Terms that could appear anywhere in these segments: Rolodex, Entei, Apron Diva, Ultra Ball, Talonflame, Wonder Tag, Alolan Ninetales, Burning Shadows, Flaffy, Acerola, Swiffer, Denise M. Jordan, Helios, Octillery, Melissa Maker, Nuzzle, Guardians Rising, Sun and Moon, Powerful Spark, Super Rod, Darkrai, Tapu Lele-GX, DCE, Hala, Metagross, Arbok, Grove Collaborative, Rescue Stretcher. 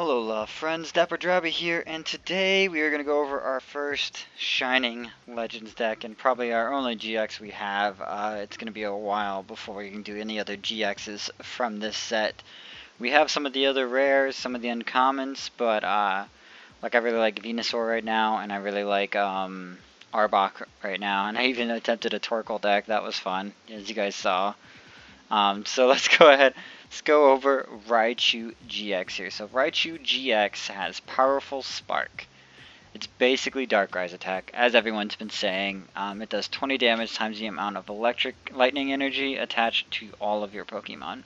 Hello friends, Dapper Drabby here, and today we are going to go over our first Shining Legends deck, and probably our only GX we have. It's going to be a while before we can do any other GXs from this set. We have some of the other rares, some of the uncommons, but like I really like Venusaur right now, and I really like Arbok right now, and I even attempted a Torkoal deck. That was fun, as you guys saw. So let's go ahead. Let's go over Raichu GX here. So Raichu GX has Powerful Spark. It's basically Darkrai attack, as everyone's been saying. It does 20 damage times the amount of electric lightning energy attached to all of your Pokemon.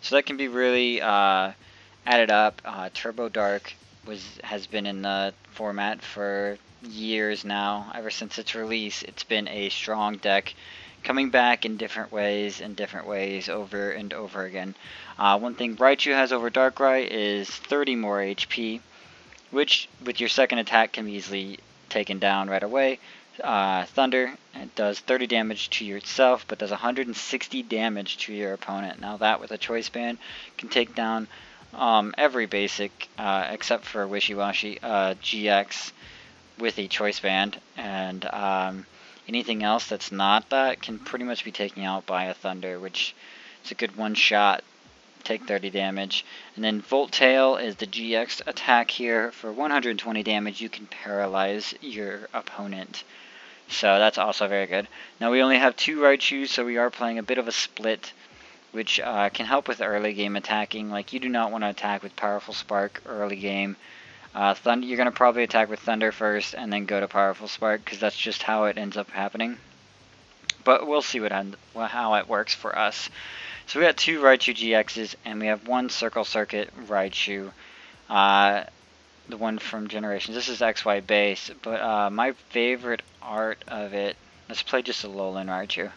So that can be really added up. Turbo Dark has been in the format for years now. Ever since its release, it's been a strong deck, coming back in different ways over and over again. One thing Raichu has over Darkrai is 30 more HP, which with your second attack can be easily taken down right away. Thunder, it does 30 damage to yourself, but does 160 damage to your opponent. Now that with a Choice Band can take down every basic except for Wishy-Washy GX with a Choice Band, and anything else that's not that can pretty much be taken out by a Thunder, which is a good one shot. Take 30 damage. And then Volt Tail is the GX attack here. For 120 damage, you can paralyze your opponent. So that's also very good. Now we only have two Raichus, so we are playing a bit of a split, which can help with early game attacking. Like, you do not want to attack with Powerful Spark early game. Thunder, you're going to probably attack with Thunder first and then go to Powerful Spark, because that's just how it ends up happening. But we'll see how it works for us. So we got two Raichu GXs, and we have one Circle Circuit Raichu, the one from Generations. This is XY base, but my favorite art of it, let's play just a Alolan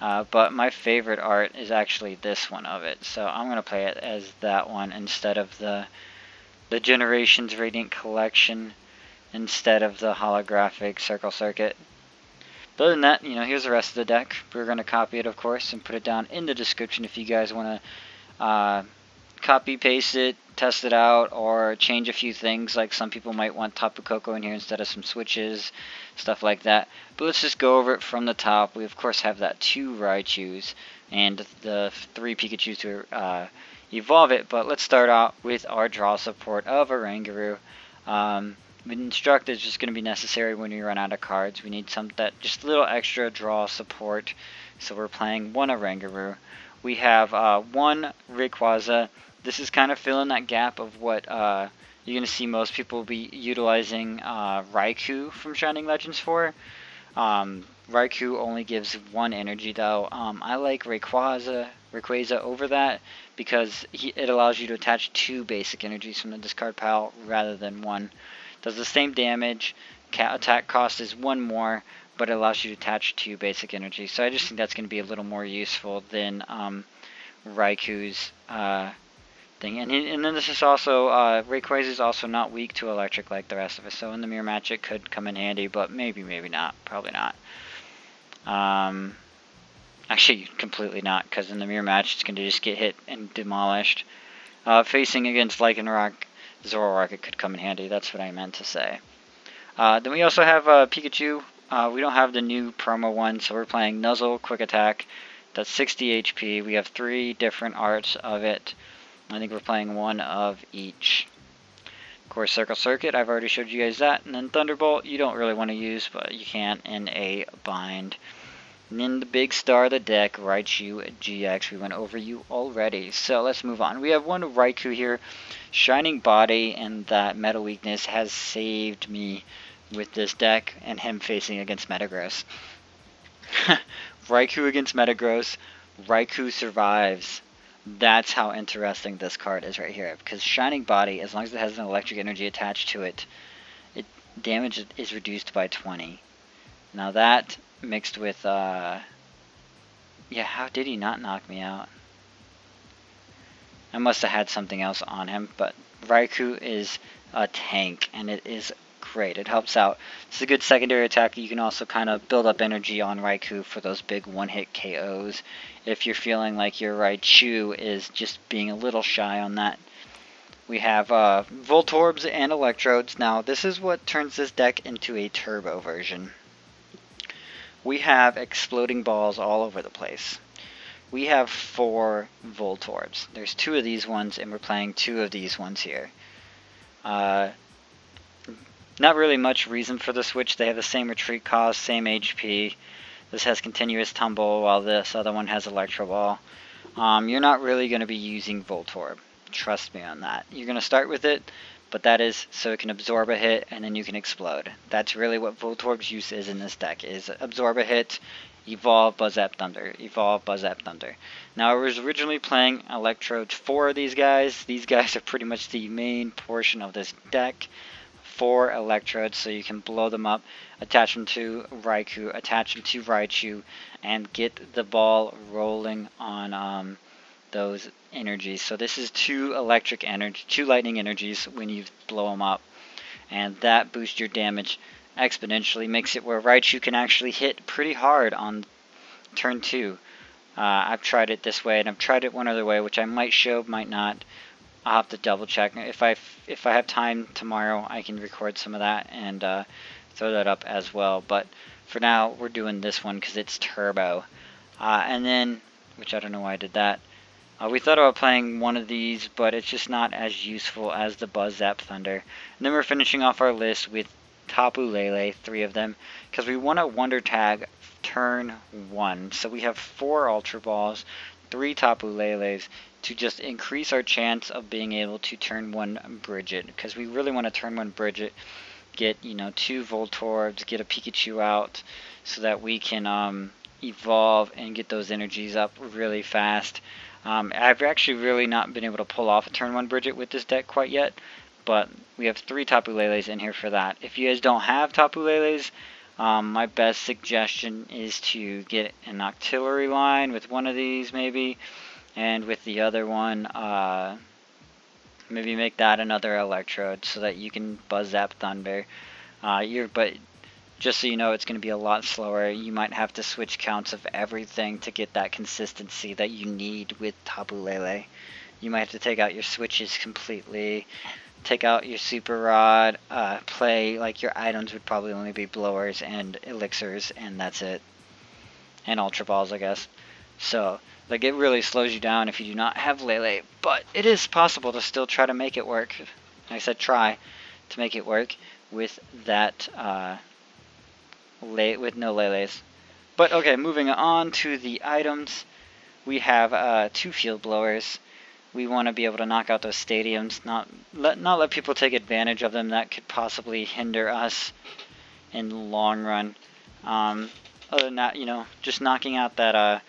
Raichu. But my favorite art is actually this one of it, so I'm going to play it as that one instead of the Generations Radiant Collection, instead of the holographic Circle Circuit. But other than that, you know, here's the rest of the deck. We're going to copy it, of course, and put it down in the description if you guys want to copy, paste it, test it out, or change a few things. Like, some people might want Tapu Koko in here instead of some switches, stuff like that. But let's just go over it from the top. We, of course, have that two Raichus and the three Pikachus to evolve it, but let's start out with our draw support of Oranguru. Instruct is just going to be necessary when we run out of cards. We need some that just a little extra draw support, so we're playing one Oranguru. We have one Rayquaza. This is kind of filling that gap of what you're going to see most people be utilizing Raikou from Shining Legends for. Raikou only gives one energy though. I like Rayquaza over that because it allows you to attach two basic energies from the discard pile rather than one. Does the same damage, attack cost is one more, but it allows you to attach two basic energies. So I just think that's going to be a little more useful than Raikou's thing. And then this is also, Rayquaza is also not weak to electric like the rest of us. So in the mirror match it could come in handy, but maybe not, probably not. Actually, completely not, because in the mirror match, it's going to just get hit and demolished. Facing against Lycanroc, Zoroark, it could come in handy. That's what I meant to say. Then we also have Pikachu. We don't have the new promo one, so we're playing Nuzzle, Quick Attack. That's 60 HP. We have three different arts of it. I think we're playing one of each. Of course, Circle Circuit, I've already showed you guys that. And then Thunderbolt, you don't really want to use, but you can in a bind. And then the big star of the deck, Raichu GX. We went over you already, so let's move on. We have one Raikou here, Shining Body, and that Metal Weakness has saved me with this deck and him facing against Metagross. Raikou against Metagross, Raikou survives. That's how interesting this card is right here, because Shining Body, as long as it has an electric energy attached to it, it damage is reduced by 20. Now that mixed with yeah, how did he not knock me out? I must have had something else on him, but Raikou is a tank and it is great. It helps out. It's a good secondary attack. You can also kind of build up energy on Raikou for those big one-hit KOs if you're feeling like your Raichu is just being a little shy on that. We have Voltorbs and Electrodes. Now, this is what turns this deck into a turbo version. We have exploding balls all over the place. We have 4 Voltorbs. There's 2 of these ones, and we're playing 2 of these ones here. Not really much reason for the switch. They have the same retreat cost, same HP. This has continuous tumble, while this other one has Electro Ball. You're not really going to be using Voltorb. Trust me on that. You're going to start with it, but that is so it can absorb a hit and then you can explode. That's really what Voltorb's use is in this deck, is absorb a hit, evolve Buzzap Thunder, evolve Buzzap Thunder. Now I was originally playing Electrode 4 of these guys. These guys are pretty much the main portion of this deck. 4 Electrodes, so you can blow them up, attach them to Raikou, attach them to Raichu, and get the ball rolling on those energies. So this is 2 electric energy, 2 lightning energies when you blow them up, and that boosts your damage exponentially, makes it where Raichu can actually hit pretty hard on turn 2. I've tried it this way, and I've tried it one other way, which I might show, might not. I'll have to double check. If I have time tomorrow, I can record some of that and throw that up as well. But for now, we're doing this one because it's turbo. And then, which I don't know why I did that. We thought about playing one of these, but it's just not as useful as the Buzzap Thunder. And then we're finishing off our list with Tapu Lele, 3 of them, because we want to Wonder Tag turn 1. So we have 4 Ultra Balls, 3 Tapu Lele's to just increase our chance of being able to turn 1 Brigette, because we really want to turn 1 Brigette, get 2 Voltorbs, get a Pikachu out, so that we can evolve and get those energies up really fast. I've actually really not been able to pull off a turn 1 Brigette with this deck quite yet, but we have 3 Tapu Lele's in here for that. If you guys don't have Tapu Lele's, my best suggestion is to get an Octillery line with one of these maybe, and with the other one, maybe make that another Electrode so that you can Buzzap Thunder. But just so you know, it's going to be a lot slower. You might have to switch counts of everything to get that consistency that you need with Tapu Lele. You might have to take out your switches completely, take out your Super Rod, play like your items would probably only be blowers and elixirs, and that's it. And Ultra Balls, I guess. So, like, it really slows you down if you do not have Lele, but it is possible to still try to make it work. I said try to make it work with that, with no Lele's. But, okay, moving on to the items. We have 2 Field Blowers. We want to be able to knock out those stadiums, not let people take advantage of them. That could possibly hinder us in the long run. Other than that, just knocking out that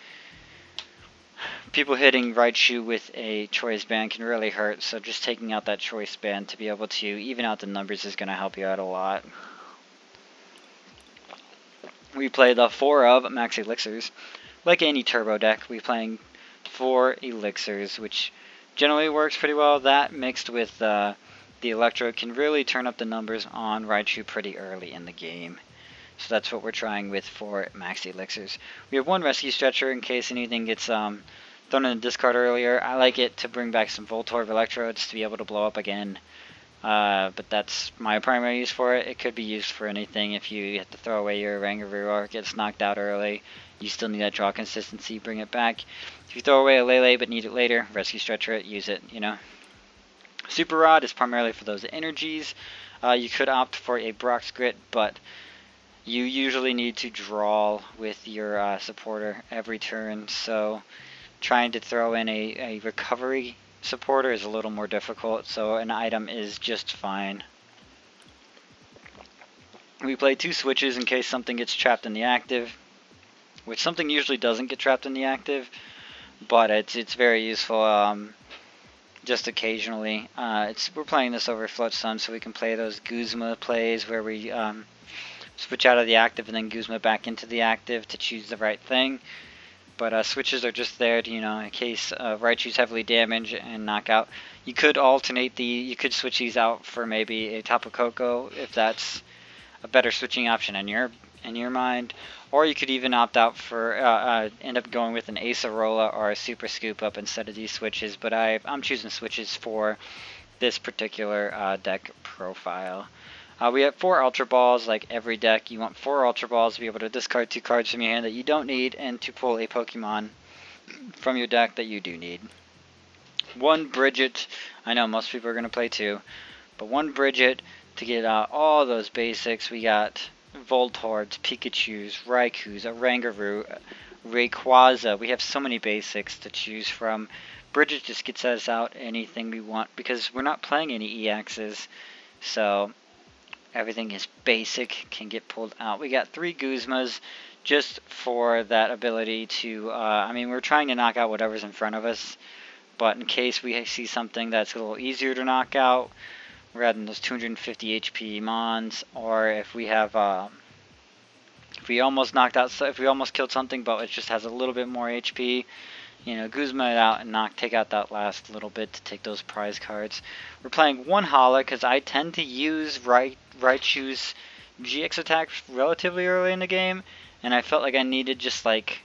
people hitting Raichu with a Choice Band can really hurt, so just taking out that Choice Band to be able to even out the numbers is going to help you out a lot. We play the 4 of Max Elixirs. Like any turbo deck, we're playing 4 Elixirs, which generally works pretty well. That mixed with the Electrode can really turn up the numbers on Raichu pretty early in the game. So that's what we're trying with for Max Elixirs. We have 1 Rescue Stretcher in case anything gets thrown in the discard earlier. I like it to bring back some Voltorb Electrodes to be able to blow up again. But that's my primary use for it. It could be used for anything. If you have to throw away your Oranguru or it gets knocked out early, you still need that draw consistency, bring it back. If you throw away a Lele but need it later, Rescue Stretcher it, use it, Super Rod is primarily for those energies. You could opt for a Brock's Grit, but you usually need to draw with your supporter every turn, so trying to throw in a recovery supporter is a little more difficult, so an item is just fine. We play 2 switches in case something gets trapped in the active, which something usually doesn't get trapped in the active, but it's very useful just occasionally. We're playing this over Float Sun, so we can play those Guzma plays where we switch out of the active and then Guzma back into the active to choose the right thing. But switches are just there to, in case Raichu's heavily damaged and knock out. You could alternate you could switch these out for maybe a Tapu Koko if that's a better switching option in your mind, or you could even opt out for end up going with an Acerola or a Super Scoop Up instead of these switches. But I'm choosing switches for this particular deck profile. We have 4 Ultra Balls. Like every deck, you want 4 Ultra Balls to be able to discard 2 cards from your hand that you don't need and to pull a Pokemon from your deck that you do need. 1 Brigette. I know most people are going to play 2, but 1 Brigette to get all those basics. We got Voltorbs, Pikachus, Raikus, Oranguru, Rayquaza. We have so many basics to choose from. Brigette just gets us out anything we want because we're not playing any EXs. So everything is basic, can get pulled out. We got 3 Guzmas just for that ability to, I mean, we're trying to knock out whatever's in front of us, but in case we see something that's a little easier to knock out, we're adding those 250 HP mons, or if we almost killed something, but it just has a little bit more HP, you know, Guzma it out and take out that last little bit to take those prize cards. We're playing 1 Hala because I tend to use Raichu's GX attacks relatively early in the game, and I felt like I needed just like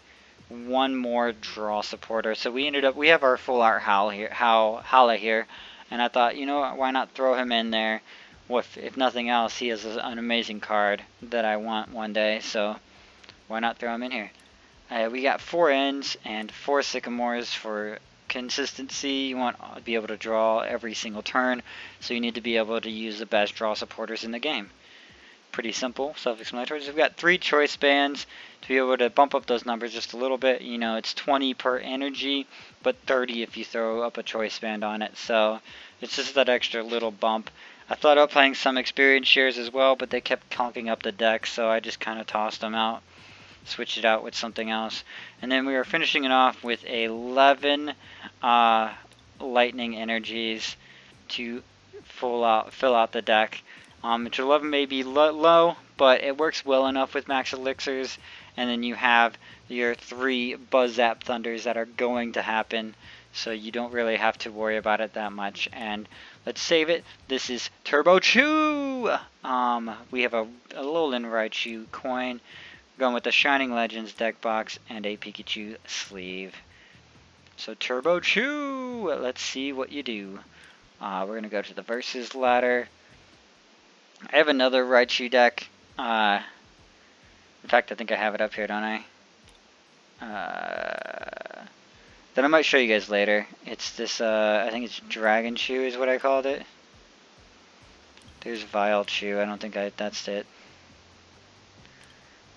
1 more draw supporter. So we have our full art Hala here, and I thought, you know what, why not throw him in there? Well, if nothing else, he is an amazing card that I want one day, so why not throw him in here? We got 4 ends and 4 sycamores for consistency. You want to be able to draw every single turn, so you need to be able to use the best draw supporters in the game. Pretty simple, self-explanatory. We've got 3 choice bands to be able to bump up those numbers just a little bit. You know, it's 20 per energy, but 30 if you throw up a choice band on it. So it's just that extra little bump. I thought about playing some experience shares as well, but they kept conking up the deck, so I just kind of tossed them out. Switch it out with something else. And then we are finishing it off with 11 lightning energies to fill out the deck. Which 11 may be low, but it works well enough with Max Elixirs. And then you have your 3 Buzzap Thunders that are going to happen, so you don't really have to worry about it that much. And let's save it. This is Turbo Chew! We have a Alolan Raichu coin. Going with the Shining Legends deck box and a Pikachu sleeve. So Turbo Chew! Let's see what you do. We're going to go to the Versus ladder. I have another Raichu deck. In fact, I think I have it up here, don't I? That I might show you guys later. It's this, I think it's Dragon Chew is what I called it. There's Vile Chew. I don't think that's it.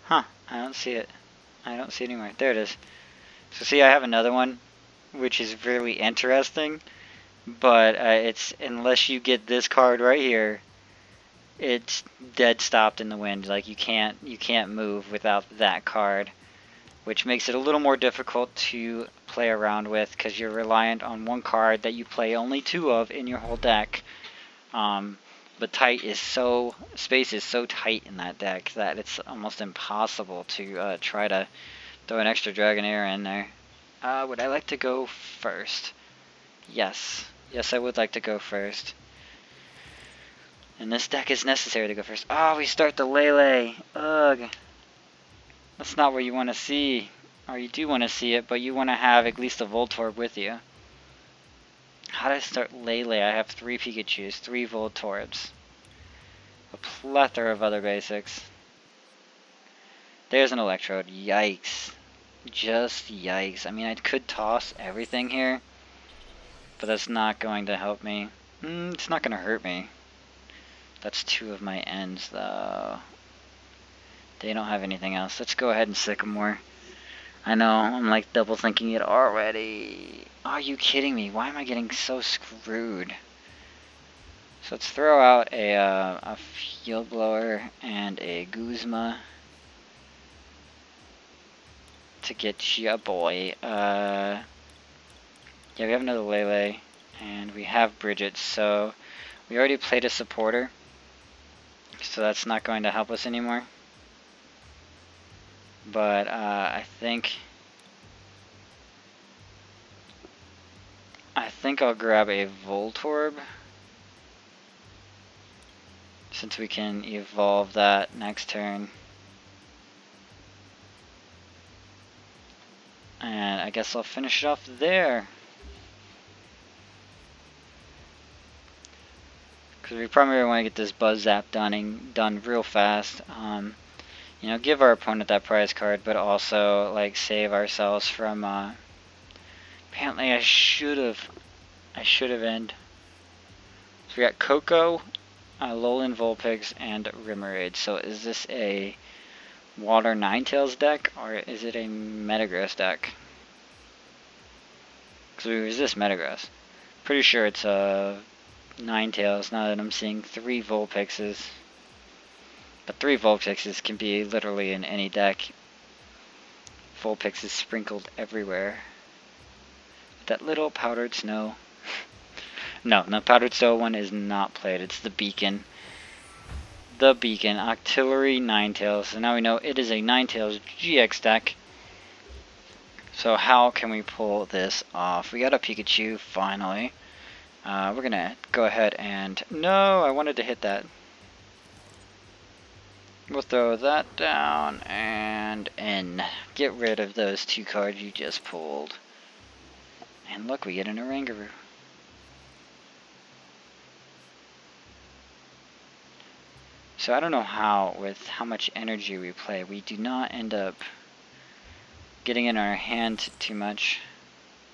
Huh, I don't see it. I don't see it anywhere. There it is. So see, I have another one, which is really interesting, but it's, unless you get this card right here, it's dead stopped in the wind. Like you can't move without that card, which makes it a little more difficult to play around with because you're reliant on one card that you play only 2 of in your whole deck. But space is so tight in that deck that it's almost impossible to try to throw an extra Dragonair in there. Would I like to go first? Yes, I would like to go first. And this deck is necessary to go first. Oh, we start the Lele. Ugh, that's not what you want to see, or you do want to see it, but you want to have at least a Voltorb with you. How do I start Lele? I have 3 Pikachus, 3 Voltorbs, a plethora of other basics. There's an Electrode. Yikes. Just yikes. I mean, I could toss everything here, but that's not going to help me. It's not going to hurt me. That's 2 of my ends, though. They don't have anything else. Let's go ahead and Sycamore. I know, I'm like double thinking it already. Are you kidding me? Why am I getting so screwed? So let's throw out a Field Blower and a Guzma to get ya boy. Yeah, we have another Lele and we have Brigette, so we already played a supporter, so that's not going to help us anymore. But I think I'll grab a Voltorb, since we can evolve that next turn. And I guess I'll finish it off there. because we primarily want to get this Buzzap done real fast. You know, give our opponent that prize card, but also like save ourselves from. Apparently, I should have end. So we got Koko, Alolan Vulpix, and Remoraid. So is this a Water Ninetales deck or is it a Metagross deck? Because we resist Metagross. Pretty sure it's a Ninetales now that I'm seeing three Vulpixes. But three Vulpixes can be literally in any deck. Vulpix is sprinkled everywhere. With that little powdered snow. No, the powdered snow one is not played. It's the beacon. The beacon. Octillery Ninetales. So now we know it is a Ninetales GX deck. So how can we pull this off? We got a Pikachu finally. We're going to go ahead and... No, I wanted to hit that. We'll throw that down and in. Get rid of those two cards you just pulled. And look, we get an Oranguru. So I don't know how, with how much energy we play, we do not end up getting in our hand too much.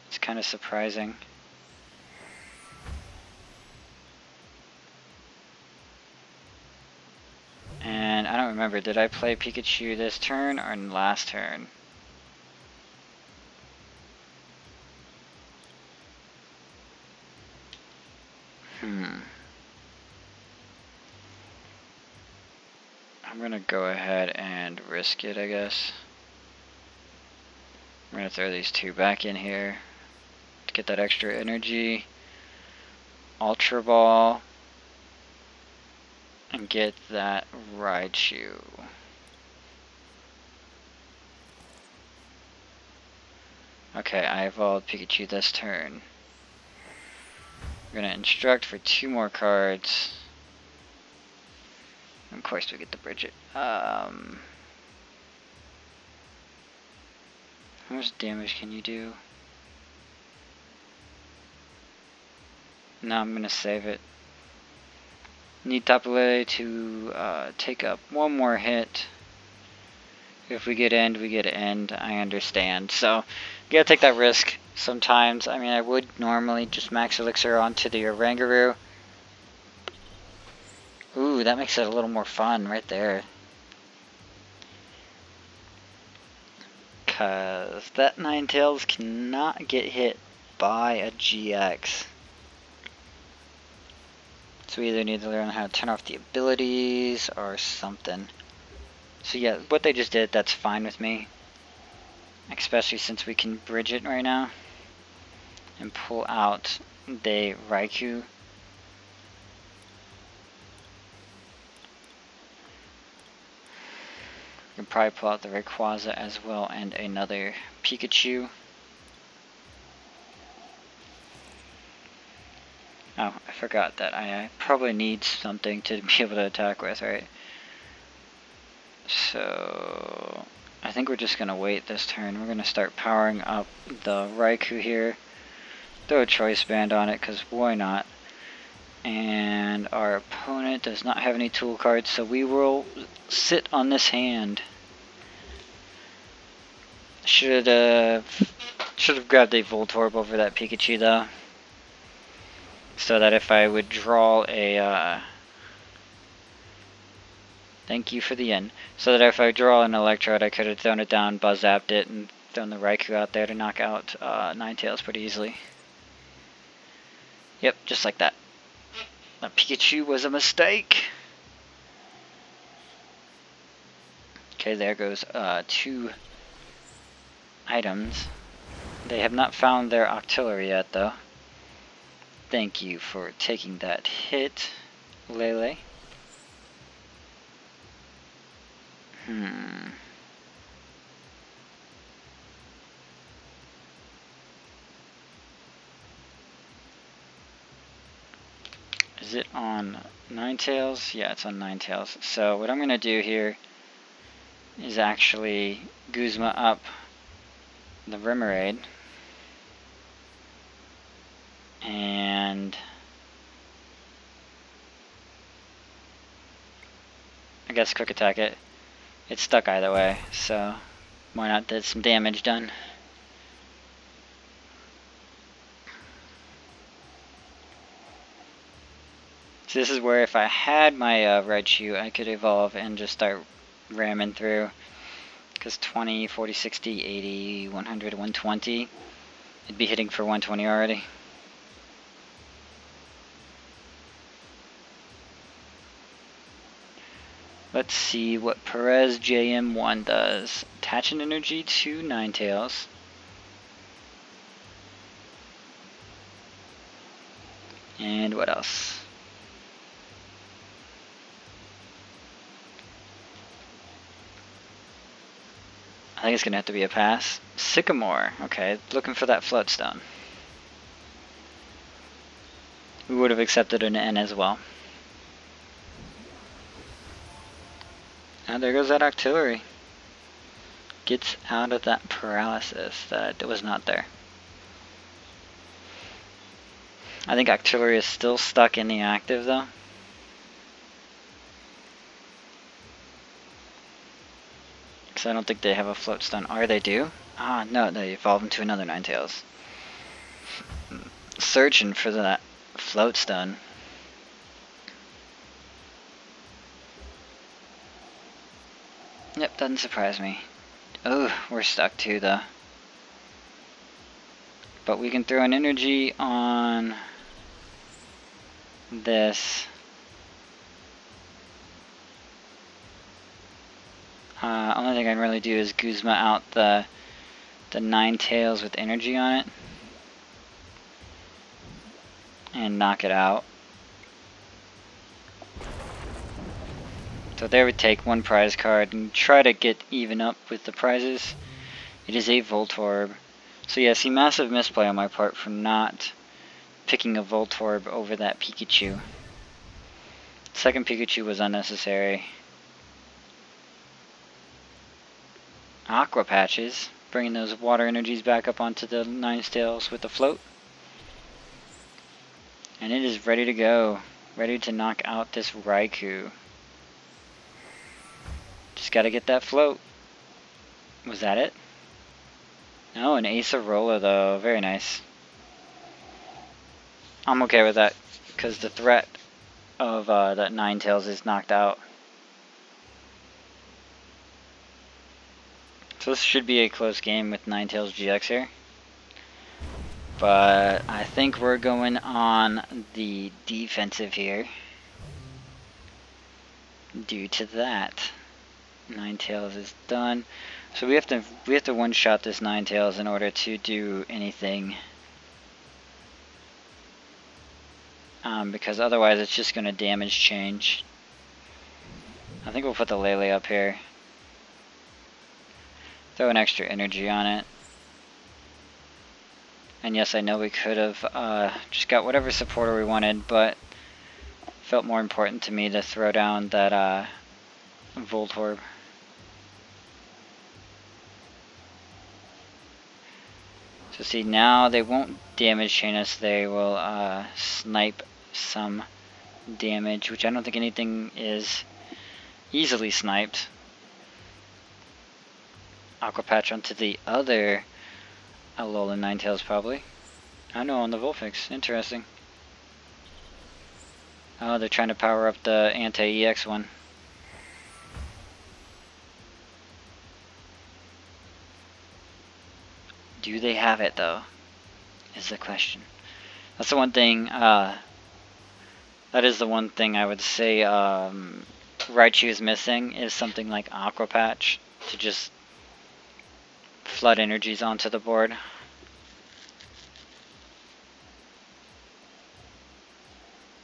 It's kind of surprising. And I don't remember, did I play Pikachu this turn or last turn? I'm gonna go ahead and risk it, I guess. I'm gonna throw these two back in here to get that extra energy. Ultra Ball and get that Raichu. Okay, I evolved Pikachu this turn. We're gonna instruct for two more cards. Of course we get the Brigette. How much damage can you do? No, I'm going to save it. Need Tapu Lele to take up one more hit. If we get end, we get end. I understand. So, you gotta take that risk sometimes. I mean, I would normally just Max Elixir onto the Oranguru. Ooh, that makes it a little more fun right there. Cause that Ninetales cannot get hit by a GX. So we either need to learn how to turn off the abilities or something. So yeah, what they just did, that's fine with me. Especially since we can bridge it right now. And pull out the Raikou. We can probably pull out the Rayquaza as well and another Pikachu. Oh, I forgot that I probably need something to be able to attack with, right? So, I think we're just going to wait this turn. We're going to start powering up the Raikou here. Throw a Choice Band on it, because why not? And our opponent does not have any tool cards, so we will sit on this hand. Should have grabbed a Voltorb over that Pikachu though, so that if I would draw a thank you for the end, so that if I draw an Electrode, I could have thrown it down, Buzzapped it, and thrown the Raikou out there to knock out Ninetales pretty easily. Yep, just like that. A Pikachu was a mistake. Okay, there goes two items. They have not found their Octillery yet, though. Thank you for taking that hit, Lele. Is it on Ninetales? Yeah, it's on Ninetales. So what I'm going to do here is actually Guzma up the Remoraid. And I guess Quick Attack it. It's stuck either way, so why not get some damage done? So this is where if I had my Raichu, I could evolve and just start ramming through. Because 20, 40, 60, 80, 100, 120. It'd be hitting for 120 already. Let's see what Perez JM1 does. Attach an energy to Ninetales. And what else? I think it's going to have to be a pass. Sycamore. Okay, looking for that Floatstone. We would have accepted an N as well. And there goes that Octillery. Gets out of that paralysis that was not there. I think Octillery is still stuck in the active though. So I don't think they have a float stun. Or they do? Ah, no, they evolve into another Ninetales. Searching for that float stun. Yep, doesn't surprise me. Oh, we're stuck too though. But we can throw an energy on this. Only thing I can really do is Guzma out the Ninetales with energy on it. And knock it out. So there we take one prize card and try to get even up with the prizes. It is a Voltorb. So yeah, see, massive misplay on my part for not picking a Voltorb over that Pikachu. Second Pikachu was unnecessary. Aqua Patches, bringing those water energies back up onto the Ninetales with the float. And it is ready to go. Ready to knock out this Raikou. Just gotta get that float. Was that it? No, an Acerola though. Very nice. I'm okay with that, because the threat of that Ninetales is knocked out. So this should be a close game with Ninetales GX here. But I think we're going on the defensive here. Due to that. Ninetales is done. So we have to one-shot this Ninetales in order to do anything. Because otherwise it's just gonna damage change. I think we'll put the Lele up here. Throw an extra energy on it. And yes, I know we could have just got whatever supporter we wanted, but felt more important to me to throw down that Voltorb. So see, now they won't damage chain us, they will snipe some damage, which I don't think anything is easily sniped. Aqua Patch onto the other Alolan Ninetales probably. I know, on the Vulpix. Interesting. Oh, they're trying to power up the anti-EX one. Do they have it though? Is the question. That's the one thing, that is the one thing I would say Raichu is missing, is something like Aqua Patch to just flood energies onto the board.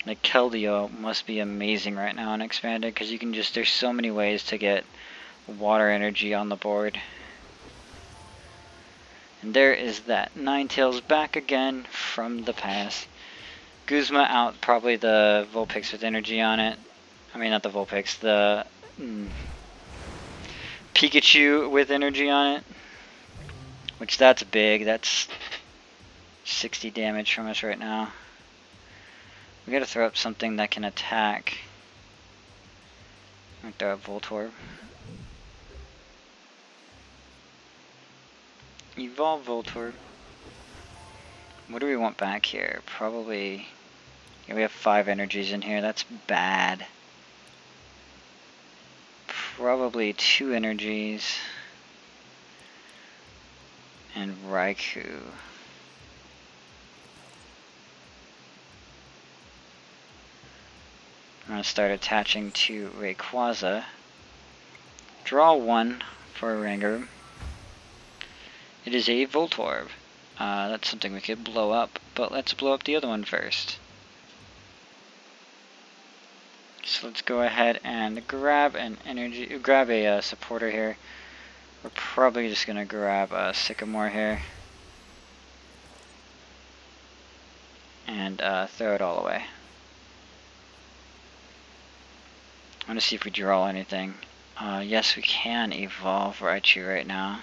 Like Keldeo must be amazing right now in Expanded, because you can just, there's so many ways to get water energy on the board. And there is that Ninetales back again from the past. Guzma out probably the Vulpix with energy on it. I mean not the Vulpix, the Pikachu with energy on it. Which that's big, that's 60 damage from us right now. We gotta throw up something that can attack. Like the Voltorb. Evolve Voltorb. What do we want back here? Probably... yeah, we have 5 energies in here. That's bad. Probably 2 energies. And Raikou. I'm going to start attaching to Rayquaza. Draw 1 for Oranguru. It is a Voltorb. That's something we could blow up, but let's blow up the other one first. So let's go ahead and grab an energy, grab a supporter here. We're probably just going to grab Sycamore here. And throw it all away. I want to see if we draw anything. Yes, we can evolve Raichu right now.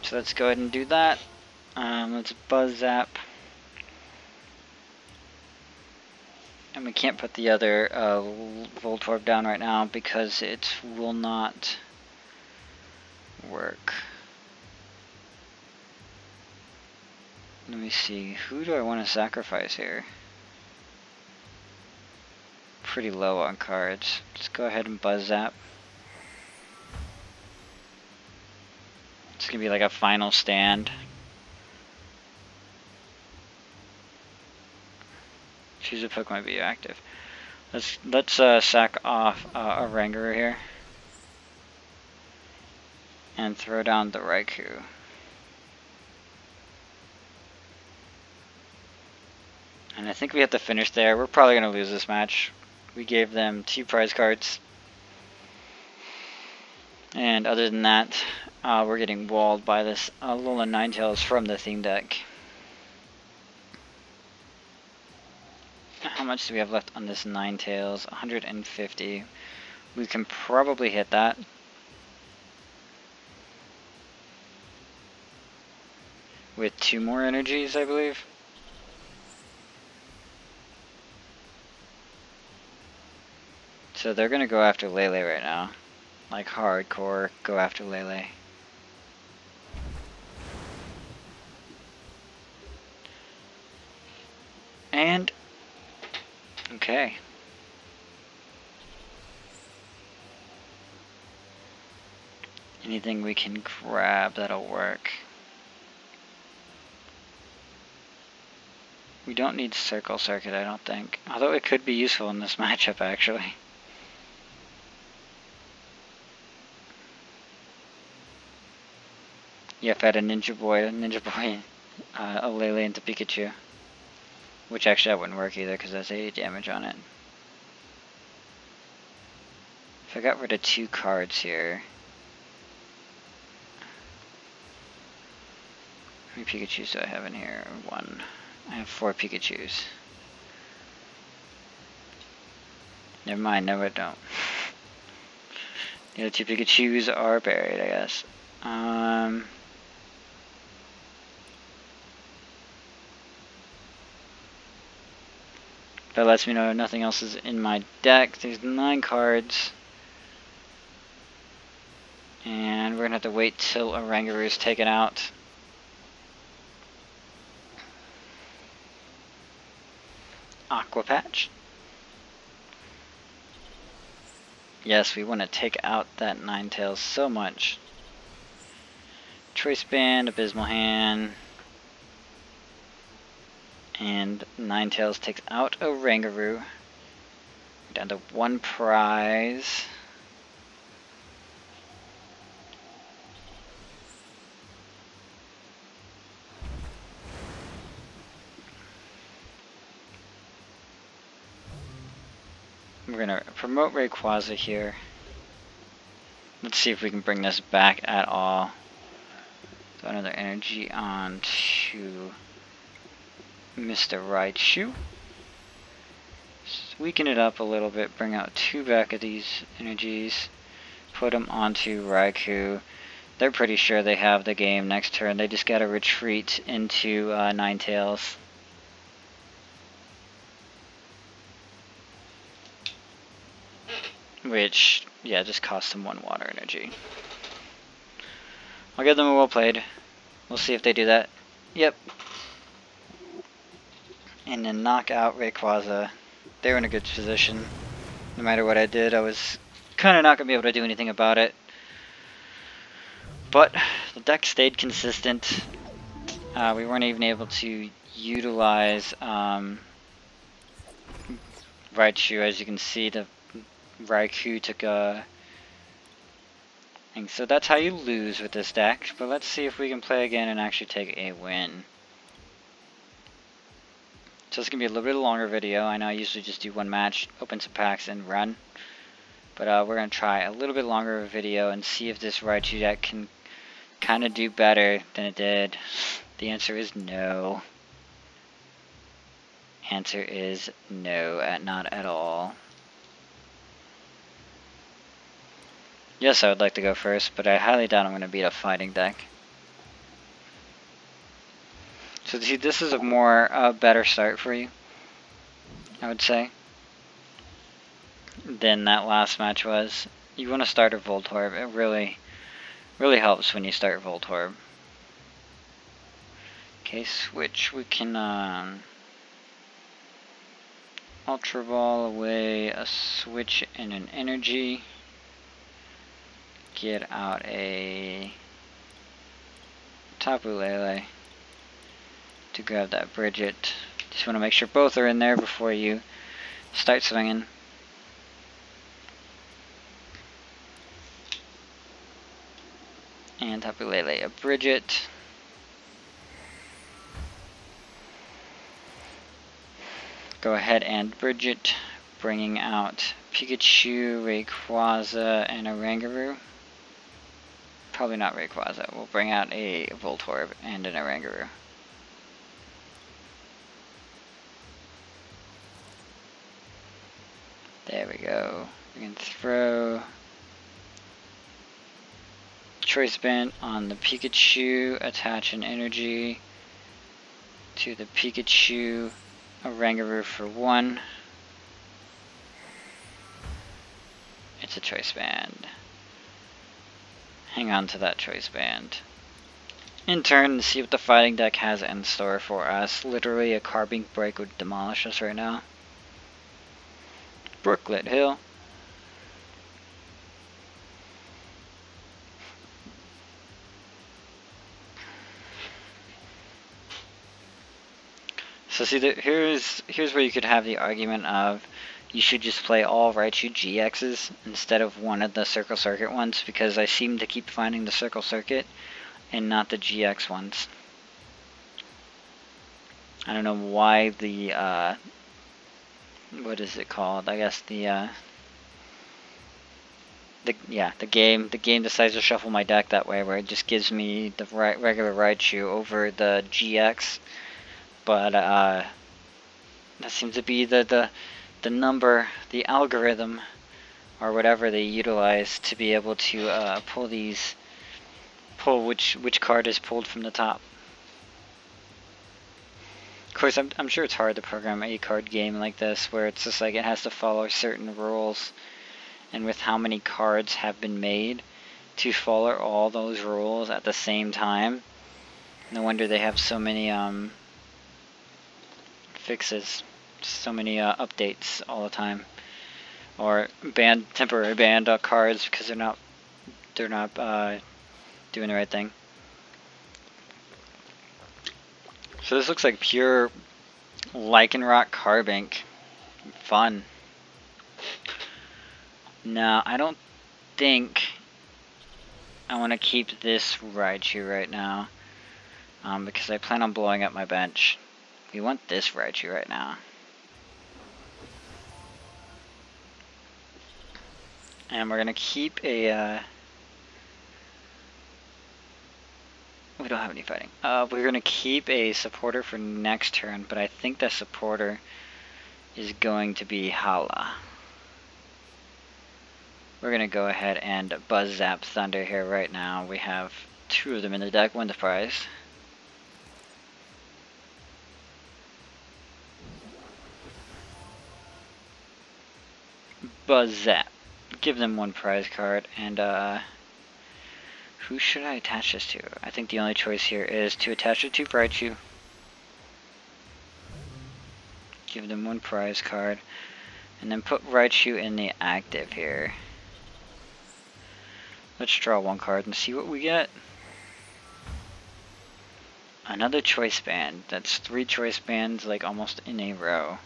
So let's go ahead and do that. Let's Buzzap. And we can't put the other Voltorb down right now because it will not work. Let me see, who do I want to sacrifice here? Pretty low on cards. Let's go ahead and Buzzap. It's going to be like a final stand. Choose a Pokemon to be active. Let's sack off Oranguru here. And throw down the Raikou. And I think we have to finish there. We're probably going to lose this match. We gave them 2 prize cards. And other than that, we're getting walled by this Alolan Ninetales from the theme deck. How much do we have left on this Ninetales? 150. We can probably hit that. With 2 more energies, I believe. So they're going to go after Lele right now. Like hardcore, go after Lele. And, okay. Anything we can grab that'll work. We don't need Circle Circuit, I don't think. Although it could be useful in this matchup, actually. Yep, I had a Lele into Pikachu. Which actually that wouldn't work either because that's 80 damage on it. If I got rid of 2 cards here. How many Pikachus do I have in here? 1. I have 4 Pikachus. Never mind, no I don't. The other 2 Pikachus are buried, I guess. That lets me know nothing else is in my deck. There's 9 cards. And we're going to have to wait till Oranguru is taken out. Aqua Patch. Yes, we want to take out that Ninetales so much. Choice Band, Abysmal Hand. And Ninetales takes out Oranguru. Down to 1 prize. We're going to promote Rayquaza here. Let's see if we can bring this back at all. Throw another energy on to Mr. Raichu. Just weaken it up a little bit, bring out 2 back of these energies, put them onto Raikou, They're pretty sure they have the game next turn. They just got to retreat into Ninetales. Which, yeah, just cost them 1 water energy. I'll give them a well played. We'll see if they do that. Yep. And then knock out Rayquaza. They were in a good position. No matter what I did, I was kind of not going to be able to do anything about it. But the deck stayed consistent. We weren't even able to utilize Raichu. As you can see, the Raikou took a thing. So that's how you lose with this deck. But let's see if we can play again and actually take a win. So it's going to be a little bit longer video. I know I usually just do one match, open some packs, and run. But we're going to try a little bit longer of a video and see if this Raichu deck can kind of do better than it did. The answer is no. Answer is no, not at all. Yes, I would like to go first, but I highly doubt I'm going to beat a fighting deck. So see, this is a more better start for you, I would say, than that last match was. You want to start a Voltorb. It really helps when you start Voltorb. Okay, switch. We can Ultra Ball away a switch and an energy. Get out a Tapu Lele to grab that Brigette. Just want to make sure both are in there before you start swinging. And Tapu Lele a Brigette. Go ahead and Brigette, bringing out Pikachu, Rayquaza, and Oranguru. Probably not Rayquaza. We'll bring out a Voltorb and an Oranguru. There we go. We can throw Choice Band on the Pikachu, attach an energy to the Pikachu, Oranguru for 1. It's a Choice Band. Hang on to that Choice Band. In turn, see what the fighting deck has in store for us. Literally, a Carbink break would demolish us right now. Brooklet Hill. So see, here's where you could have the argument of you should just play all Raichu GXs instead of one of the Circle Circuit ones, because I seem to keep finding the Circle Circuit and not the GX ones. I don't know why the what is it called? I guess the game decides to shuffle my deck that way, where it just gives me the regular Raichu over the GX, but that seems to be the number, the algorithm, or whatever they utilize to be able to pull these, which card is pulled from the top. Of course, I'm sure it's hard to program a card game like this, where it's just like it has to follow certain rules, and with how many cards have been made, to follow all those rules at the same time. No wonder they have so many fixes, so many updates all the time, or temporary banned cards because they're not doing the right thing. So this looks like pure Lycanroc Carbink. Fun. Now, I don't think I want to keep this Raichu right now, because I plan on blowing up my bench. We want this Raichu right now. And we're going to keep a... we don't have any fighting. We're going to keep a supporter for next turn, but I think that supporter is going to be Hala. We're going to go ahead and Buzzap Thunder here right now. We have two of them in the deck, win the prize. Buzzap. Give them one prize card, and who should I attach this to? I think the only choice here is to attach it to Raichu. Give them one prize card, and then put Raichu in the active here. Let's draw one card and see what we get. Another Choice Band. That's three Choice Bands, like, almost in a row.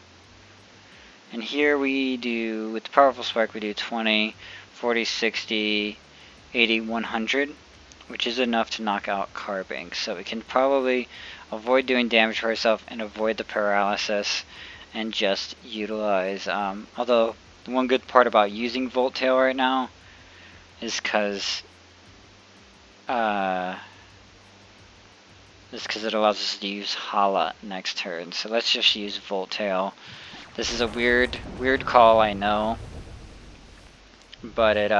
And here we do, with the Powerful Spark, we do 20, 40, 60, 80, 100, which is enough to knock out Carbink. So we can probably avoid doing damage for ourselves and avoid the paralysis and just utilize. Although, the one good part about using Volt Tail right now is because it allows us to use Hala next turn. So let's just use Volt Tail. This is a weird call, I know, but it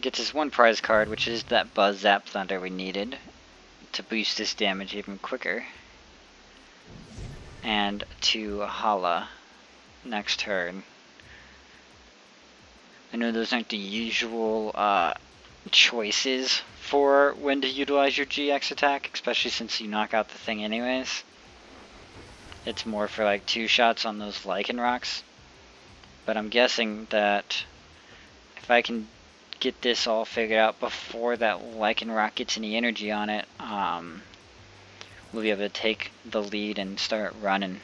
gets us one prize card, which is that Buzzap Thunder we needed to boost this damage even quicker, and to Hala next turn. I know those aren't the usual choices for when to utilize your GX attack, especially since you knock out the thing anyways. It's more for like two shots on those Lycanrocs. But I'm guessing that if I can get this all figured out before that Lycanroc gets any energy on it, we'll be able to take the lead and start running.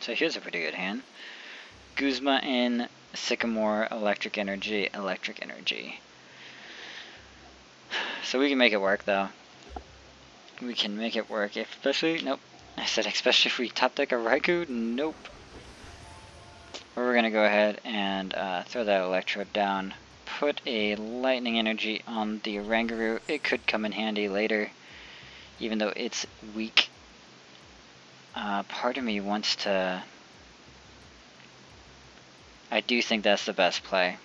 So here's a pretty good hand. Guzma in Sycamore, Electric Energy, Electric Energy. So we can make it work though. We can make it work, especially, nope. I said, especially if we top deck a Raikou? Nope. We're going to go ahead and throw that Electrode down. Put a Lightning Energy on the Oranguru. It could come in handy later, even though it's weak. Part of me wants to... I do think that's the best play.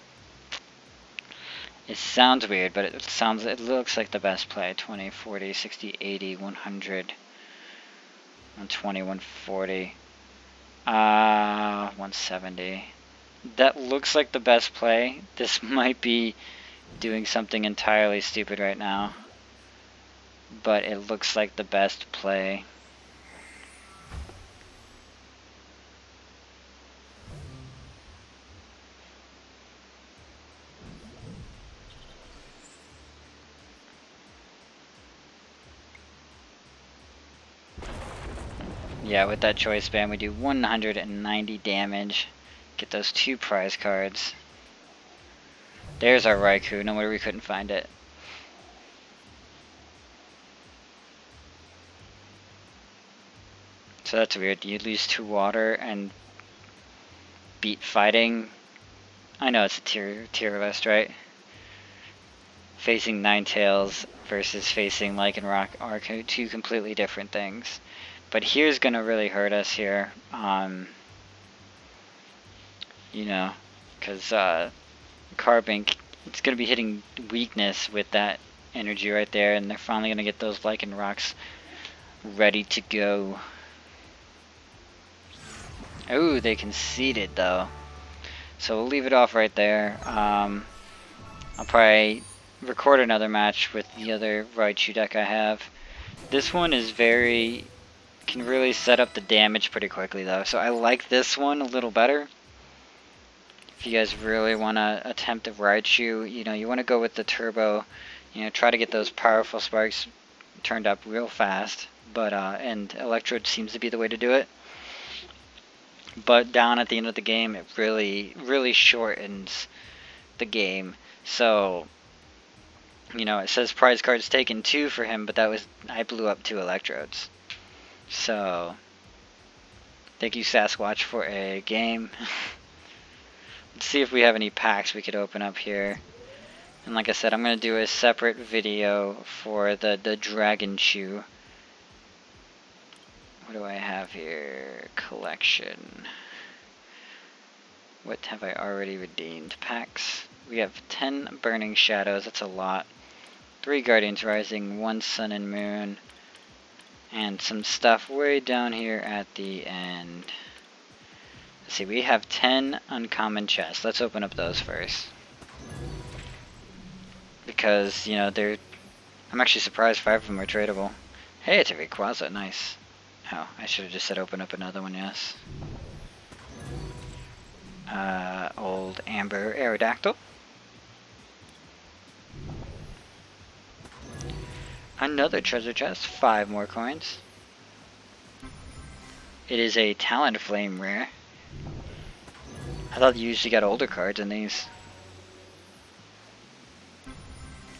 It sounds weird, but it looks like the best play. 20, 40, 60, 80, 100... 120, 140, 170. That looks like the best play. This might be doing something entirely stupid right now, but it looks like the best play. Yeah, with that Choice Band, we do 190 damage. Get those two prize cards. There's our Raikou. No wonder we couldn't find it. So that's weird. You lose two water and beat fighting. I know it's a tier list, right? Facing Ninetales versus facing Lycanroc are two completely different things. But here's gonna really hurt us here, you know, because Carbink, it's gonna be hitting weakness with that energy right there, and they're finally gonna get those Lycanrocs ready to go. Oh, they conceded though, so we'll leave it off right there. I'll probably record another match with the other Raichu deck I have. This one is can really set up the damage pretty quickly though, so I like this one a little better. If you guys really want to attempt a Raichu, you know, you want to go with the turbo, you know, try to get those Powerful Sparks turned up real fast, but and Electrode seems to be the way to do it. But down at the end of the game, it really shortens the game. So, you know, it says prize cards taken 2 for him, but that was, I blew up 2 Electrodes. So, thank you Sasquatch for a game. Let's see if we have any packs we could open up here. And like I said, I'm going to do a separate video for the Dragon Chew. What do I have here? Collection. What have I already redeemed? Packs. We have 10 Burning Shadows, that's a lot. 3 Guardians Rising, 1 Sun and Moon, and some stuff way down here at the end. Let's see, we have 10 uncommon chests. Let's open up those first. Because, you know, they're... I'm actually surprised 5 of them are tradable. Hey, it's a Rayquaza, nice. Oh, I should have just said open up another one, yes. Old Amber Aerodactyl. Another treasure chest, 5 more coins. It is a Talonflame rare. I thought you usually got older cards in these.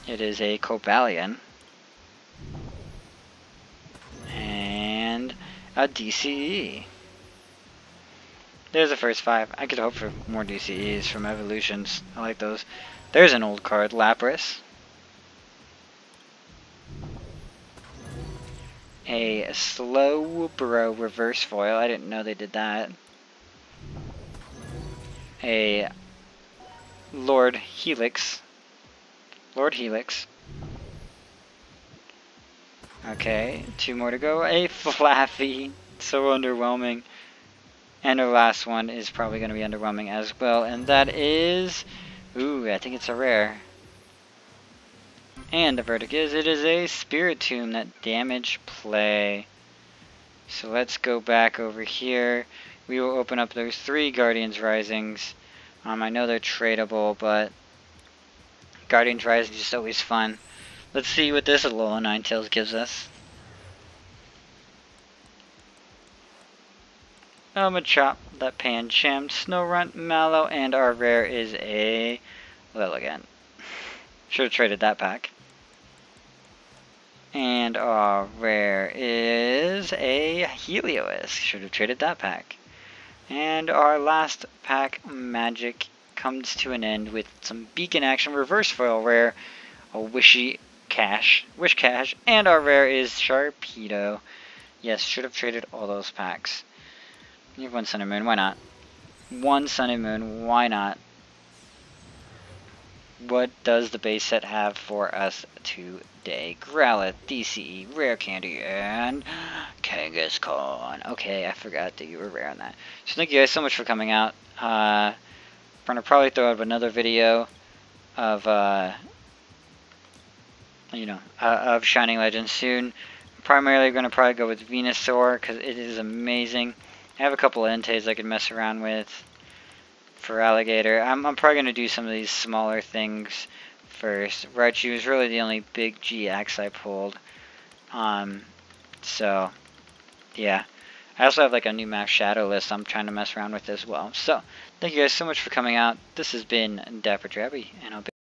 It is a Cobalion. And a DCE. There's the first 5. I could hope for more DCEs from evolutions. I like those. There's an old card, Lapras. A Slowbro reverse foil. I didn't know they did that. A Lord Helix. Lord Helix. Okay, 2 more to go. A Flaffy. So underwhelming. And our last one is probably going to be underwhelming as well. And that is... Ooh, I think it's a rare. And the verdict is, it is a Spiritomb that damage play. So let's go back over here. We will open up those 3 Guardians Risings. I know they're tradable, but Guardians Rising is just always fun. Let's see what this Alola Ninetales gives us. Machop, that Pancham, Snowrunt, Mallow, and our rare is a Lilligant. Should have traded that pack. And our rare is a Helios. Should have traded that pack. And our last pack, Magic, comes to an end with some beacon action, reverse foil rare, a Wishy Cash, Wish Cash, and our rare is Sharpedo. Yes, should have traded all those packs. You have 1 Sun and Moon, why not? 1 Sun and Moon, why not? What does the base set have for us today? Growlithe, DCE, Rare Candy, and Kangaskhan. Okay, I forgot that you were rare on that. So thank you guys so much for coming out. I'm gonna probably throw up another video of of Shining Legends soon. Primarily, gonna probably go with Venusaur because it is amazing. I have a couple of Entei's I could mess around with. For Alligator, I'm probably going to do some of these smaller things first. Raichu is really the only big GX I pulled. So, yeah. I also have like a new Max Shadow list I'm trying to mess around with as well. So, thank you guys so much for coming out. This has been Dapper Drabby, and I'll be